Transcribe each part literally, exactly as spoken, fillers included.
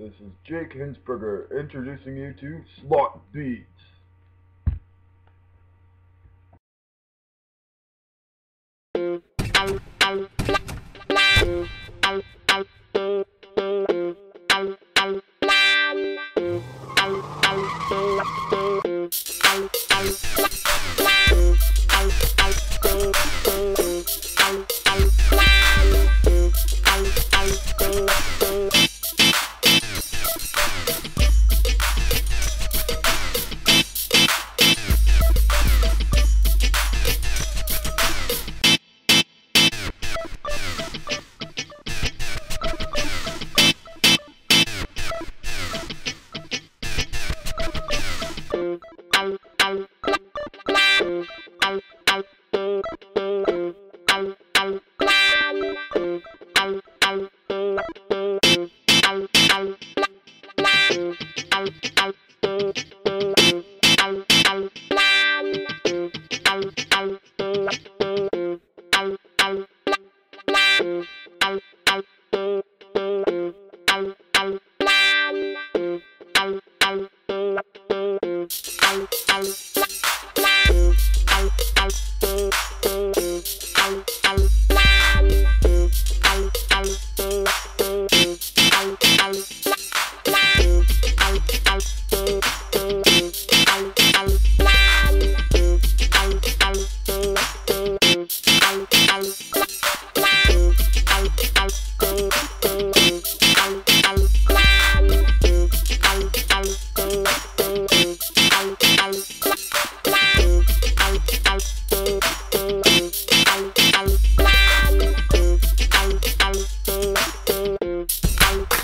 This is Jake Hinsberger introducing you to Slot Beats.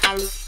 Bye.